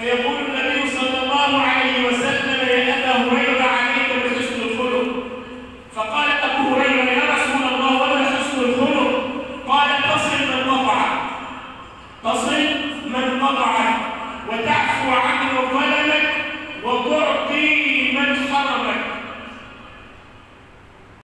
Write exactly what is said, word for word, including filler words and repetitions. فيقول النبي صلى الله عليه وسلم: يا أبا هريرة عليك بحسن الخلق. فقال أبو هريرة: يا رسول الله وما حسن الخلق؟ قال: تصل من قطعك، تصل من قطعك وتعفو